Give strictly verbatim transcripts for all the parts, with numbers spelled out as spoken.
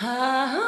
Angel,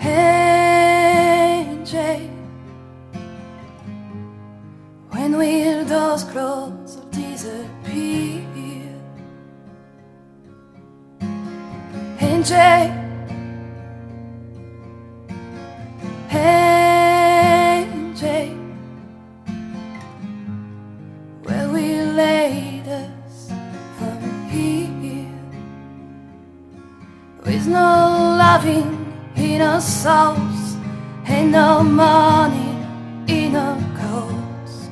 angel, when will those clothes disappear? Angel, angel, where will lead us from here? With no loving in our souls, and no money in our clothes.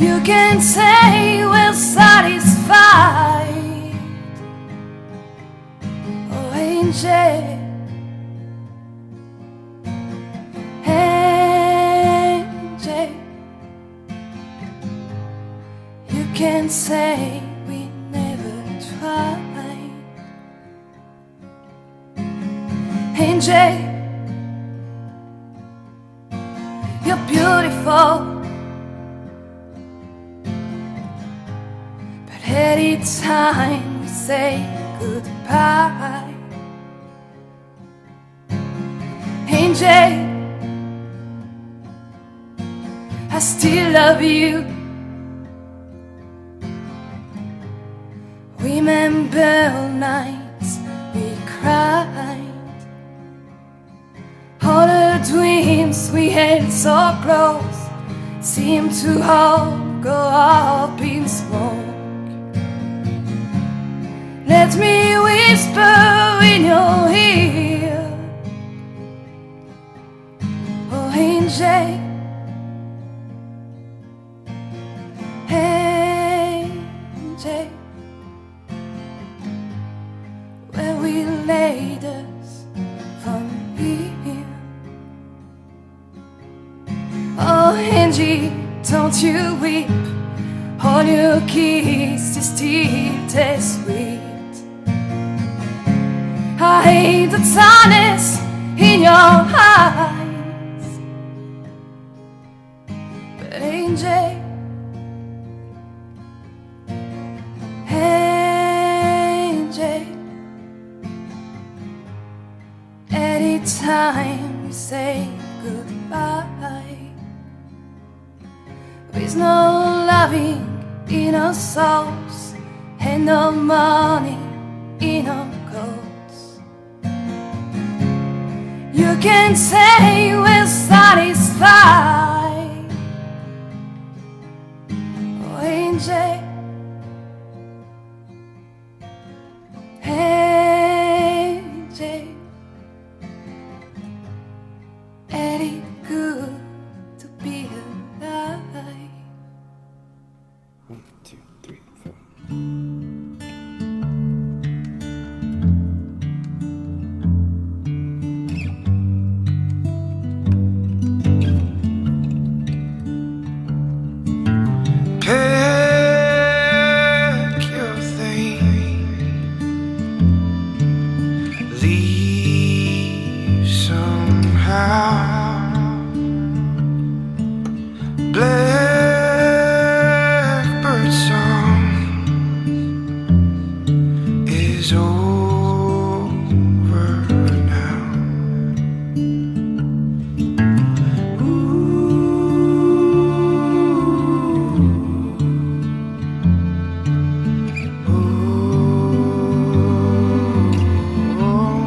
You can say we're satisfied. Oh angel, angel, you can say we never tried. Angel, you're beautiful, but every time we say goodbye, Angel, I still love you. Remember nights we cried, all the dreams we held so close seem to all go up in smoke. Let me whisper in your ear, oh angel, angel, where we laid us from here. Oh Angie, don't you weep, all your kisses still taste sweet. I hate the sadness in your eyes, but Angie, Angie, anytime you say goodbye, with no loving in our souls, and no money in our coats. You can say we're satisfied, oh angel, angel, is over now. Ooh. Ooh. Ooh.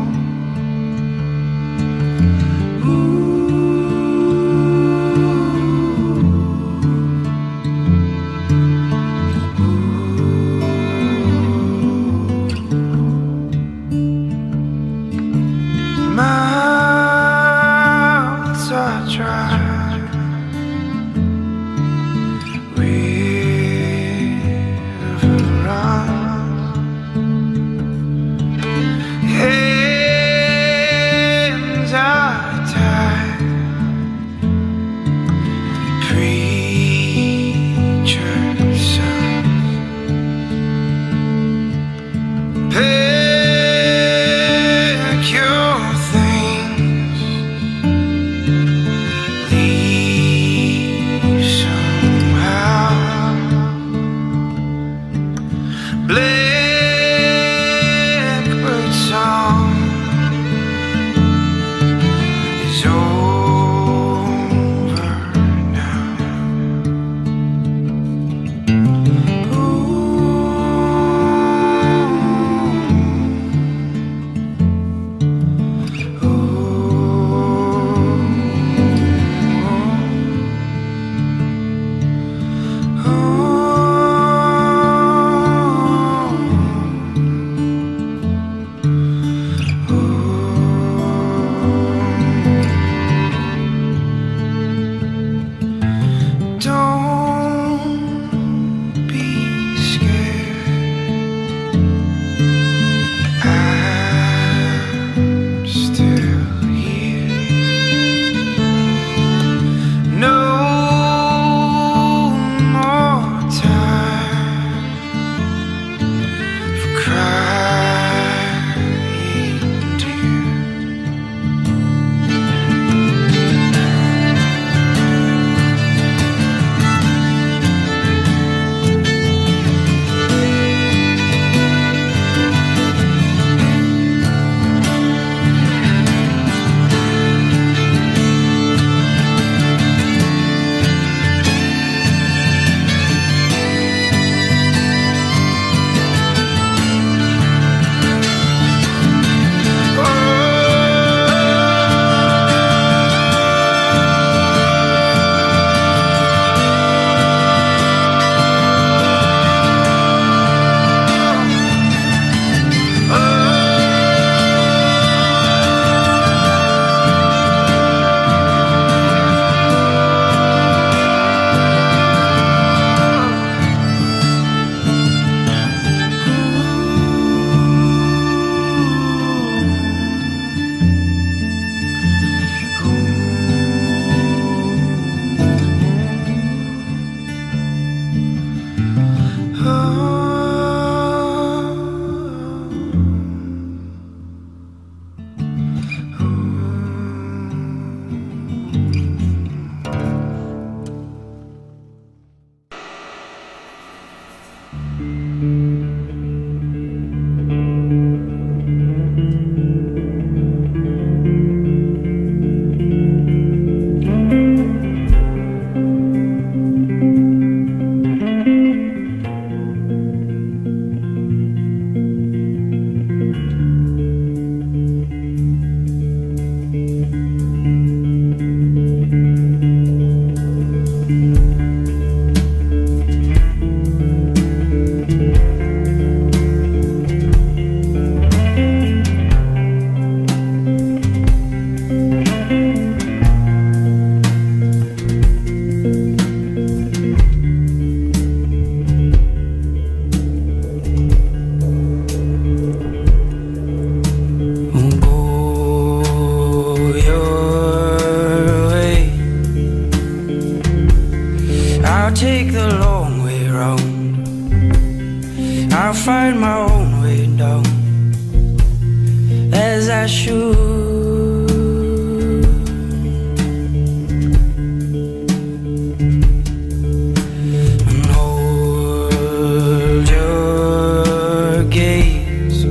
And hold your gaze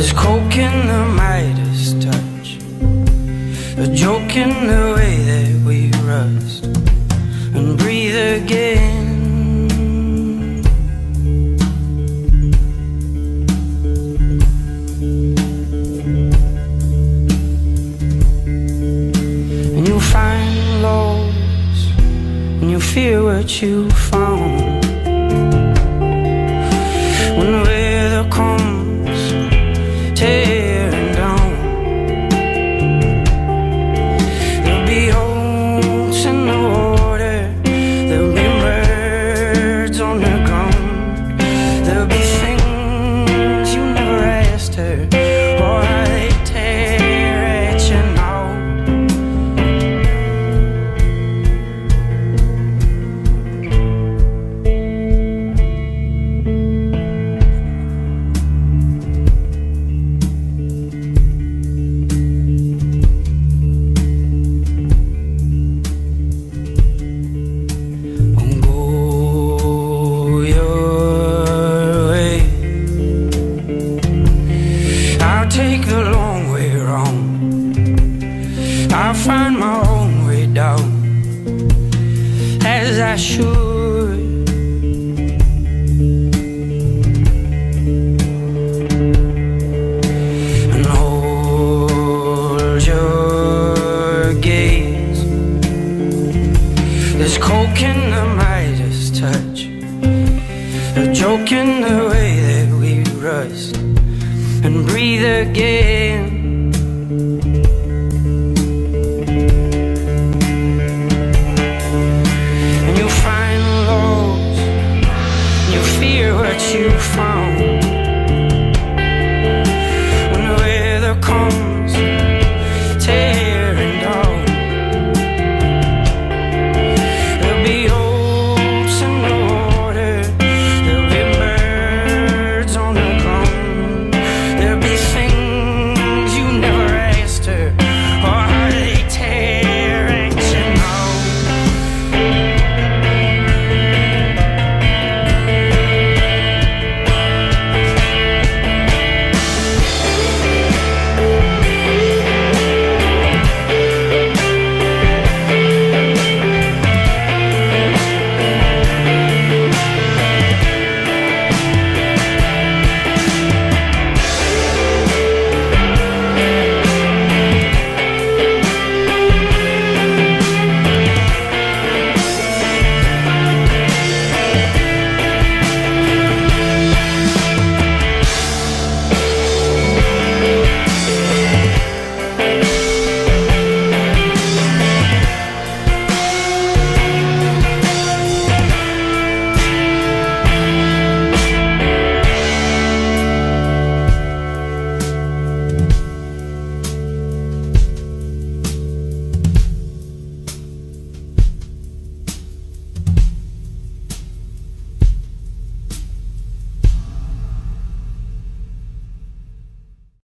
There's coke in the Midas touch, a joke in the way that we rust and breathe again. And you'll find lows, and you'll fear what you found. When the weather comes tearing down, there'll be holes in the water, there'll be birds on the ground, there'll be things you never asked her, or they tear at you now. I'll find my own way down, as I should. And hold your gaze. There's coke in the Midas touch, a joke in the way that we rust and breathe again.